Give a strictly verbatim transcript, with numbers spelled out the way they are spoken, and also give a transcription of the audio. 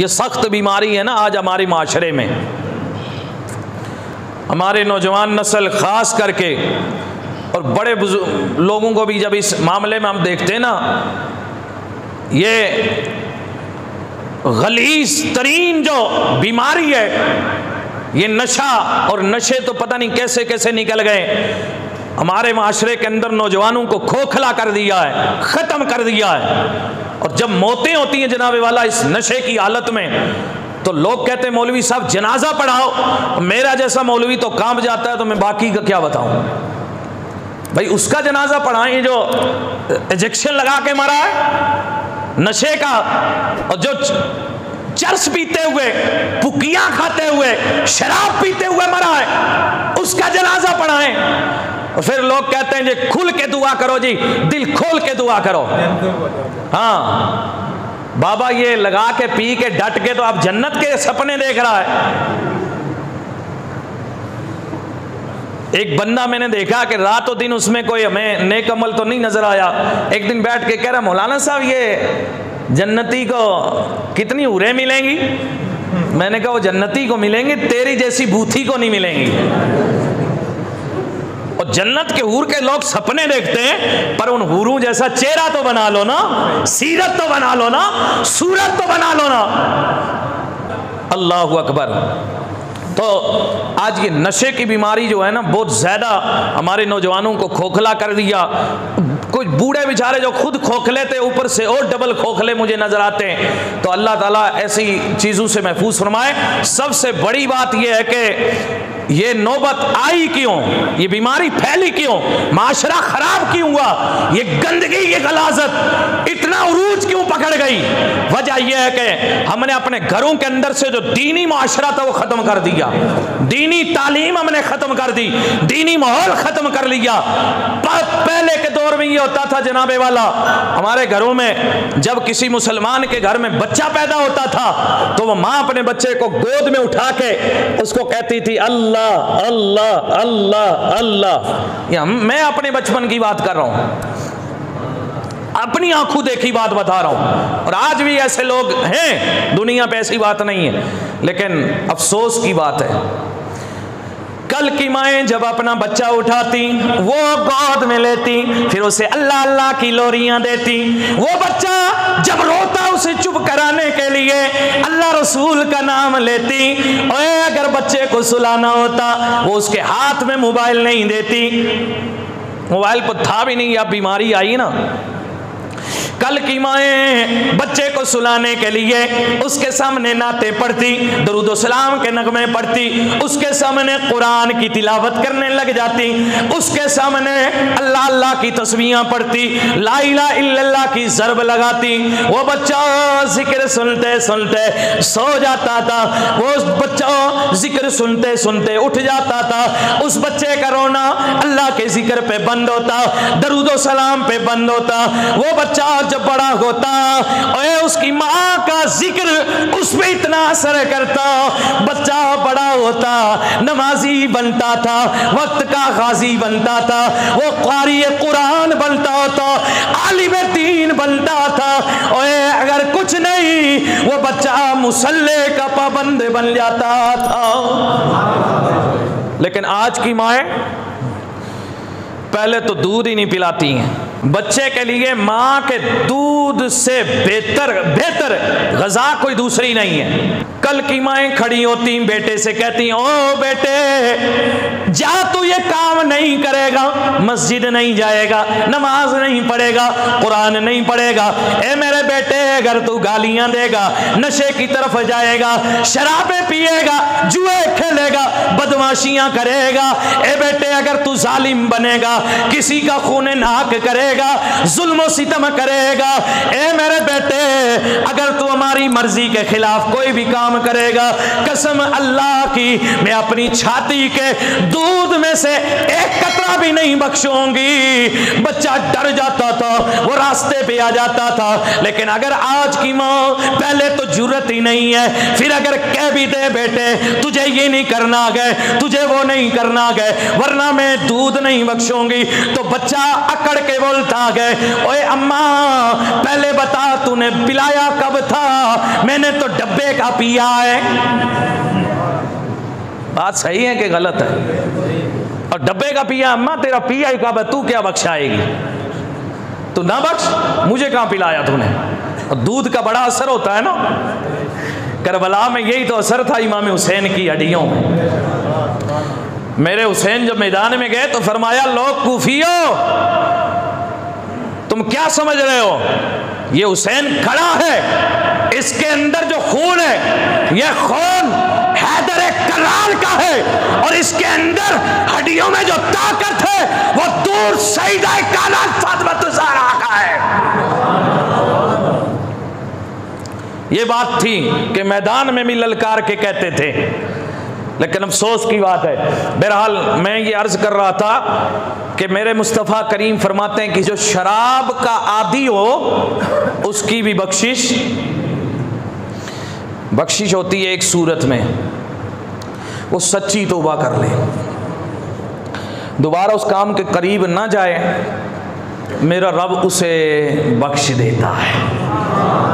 ये सख्त बीमारी है ना आज हमारे माशरे में। हमारे नौजवान नस्ल ख़ास करके और बड़े बुजुर्ग लोगों को भी जब इस मामले में हम देखते हैं ना, ये गलीज़ तरीन जो बीमारी है ये नशा, और नशे तो पता नहीं कैसे कैसे निकल गए हमारे माशरे के अंदर, नौजवानों को खोखला कर दिया है, ख़त्म कर दिया है। और जब मौतें होती हैं जनाबे वाला इस नशे की हालत में, तो लोग कहते हैं मौलवी साहब जनाजा पढ़ाओ। मेरा जैसा मौलवी तो काम जाता है, तो मैं बाकी का क्या बताऊं भाई। उसका जनाजा पढ़ाएं जो इंजेक्शन लगा के मरा है नशे का, और जो चरस पीते हुए, पुकियां खाते हुए, शराब पीते हुए मरा है, उसका जनाजा पढ़ाएं। और फिर लोग कहते हैं जी खुल के दुआ करो जी, दिल खोल के दुआ करो। हाँ बाबा, ये लगा के पी के डट के तो आप जन्नत के सपने देख रहा है। एक बंदा मैंने देखा कि रात और दिन उसमें कोई हमें नेक अमल तो नहीं नजर आया। एक दिन बैठ के कह रहा मौलाना साहब ये जन्नती को कितनी हूरें मिलेंगी। मैंने कहा वो जन्नती को मिलेंगी, तेरी जैसी बूथी को नहीं मिलेंगी। और जन्नत के हूर के लोग सपने देखते हैं, पर उन हूरों जैसा चेहरा तो बना लो ना, सीरत तो बना लो ना, सूरत तो बना लो ना। अल्लाहू अकबर। तो आज ये नशे की बीमारी जो है ना, बहुत ज़्यादा हमारे नौजवानों को खोखला कर दिया। कुछ बूढ़े बेचारे जो खुद खोखले थे, ऊपर से और डबल खोखले मुझे नज़र आते हैं। तो अल्लाह ताला ऐसी चीज़ों से महफूज फरमाए। सबसे बड़ी बात यह है कि ये नौबत आई क्यों, ये बीमारी फैली क्यों, माशरा ख़राब क्यों हुआ, ये गंदगी, ये गलाज़त इतना उरूज क्यों पकड़ गई। वजह यह है कि हमने अपने घरों के अंदर से जो दीनी माशरा था वो ख़त्म कर दिया, दीनी तालीम हमने ख़त्म कर दी, दीनी माहौल ख़त्म कर लिया। पहले के दौर में ये होता था जनाबे वाला, हमारे घरों में जब किसी मुसलमान के घर में बच्चा पैदा होता था तो वो माँ अपने बच्चे को गोद में उठा के उसको कहती थी अल्लाह अल्लाह अल्लाह अल्लाह। मैं अपने बचपन की बात कर रहा हूं, अपनी आंखों देखी बात बता रहा हूं। और आज भी ऐसे लोग हैं दुनिया पे, ऐसी बात नहीं है, लेकिन अफसोस की बात है कल की माएँ जब अपना बच्चा उठाती, वो गोद में लेती, फिर उसे अल्लाह अल्लाह की लोरियां देती। वो बच्चा जब रोता उसे चुप कराने के लिए अल्लाह रसूल का नाम लेती। और अगर बच्चे को सुलाना होता वो उसके हाथ में मोबाइल नहीं देती, मोबाइल पर था भी नहीं, अब बीमारी आई ना। कल की माएँ बच्चे को सुलाने के लिए उसके सामने नाते पढ़ती, दरूद व सलाम के नगमे पढ़ती, उसके सामने कुरान की तिलावत करने लग जाती, उसके सामने अल्लाह अल्लाह की तस्बीहां पढ़ती, ला इलाहा इल्लल्लाह की ज़रब लगाती। वो बच्चा जिक्र सुनते सुनते सो जाता था, वो बच्चा जिक्र सुनते सुनते उठ जाता था। उस बच्चे का रोना अल्लाह के जिक्र पे बंद होता, दरूद व सलाम पे बंद होता। वो बच्चा जब बड़ा होता और उसकी माँ का जिक्र उस पे इतना असर करता, बच्चा बड़ा होता नमाजी बनता था, वक्त का गाजी बनता था, वो क़ारी कुरान बनता था, आलिम दीन बनता था। और अगर कुछ नहीं वो बच्चा मुसल्ले का पाबंद बन जाता था। लेकिन आज की माएँ पहले तो दूध ही नहीं पिलाती हैं बच्चे के लिए, माँ के दूध से बेहतर बेहतर गजा कोई दूसरी नहीं है। कल की माएँ खड़ी होती बेटे से कहती ओ बेटे जा, तू ये काम नहीं करेगा, मस्जिद नहीं जाएगा, नमाज नहीं पढ़ेगा, कुरान नहीं पढ़ेगा। ए मेरे बेटे अगर तू गालियाँ देगा, नशे की तरफ जाएगा, शराबें पिएगा, जुए खेलेगा, बदमाशियाँ करेगा, ए बेटे अगर तू जालिम बनेगा, किसी का खून नाक करेगा, जुल्म सितम करेगा, ए मेरे बेटे अगर तू हमारी मर्जी के खिलाफ कोई भी काम करेगा, कसम अल्लाह की मैं अपनी छाती के दूध में से एक कतरा भी नहीं बख्शूंगी। बच्चा डर जाता था, वो रास्ते पे आ जाता था। लेकिन अगर आज की माँ पहले तो जुर्रत ही नहीं है, फिर अगर कह भी दे बेटे तुझे ये नहीं करना गए, तुझे वो नहीं करना गए, वरना मैं दूध नहीं बख्शूंगी, तो बच्चा अकड़ के बोलता गए, ओए अम्मा पहले बता तूने पिलाया कब था, मैंने तो डब्बे का पिया है। बात सही है कि गलत है? और डब्बे का पिया, अम्मा तेरा पिया ही कब है, तू क्या बख्शाएगी, तू ना बख्श, मुझे कहाँ पिलाया तूने। और दूध का बड़ा असर होता है ना, करबला में यही तो असर था इमाम हुसैन की हड्डियों में। मेरे हुसैन जब मैदान में गए तो फरमाया, लोग कूफियो तुम क्या समझ रहे हो, ये हुसैन खड़ा है, इसके अंदर जो खून है यह खून हैदर करार का है, और इसके अंदर हड्डियों में जो ताकत है वो दूर सईदा कायनात फातिमा-ए-ज़हरा का है। ये बात थी कि मैदान में भी ललकार के कहते थे, लेकिन अफसोस की बात है। बहरहाल मैं ये अर्ज कर रहा था कि मेरे मुस्तफ़ा करीम फरमाते हैं कि जो शराब का आदी हो उसकी भी बख्शिश बख्शिश होती है एक सूरत में, वो सच्ची तौबा कर ले, दोबारा उस काम के करीब ना जाए, मेरा रब उसे बख्श देता है।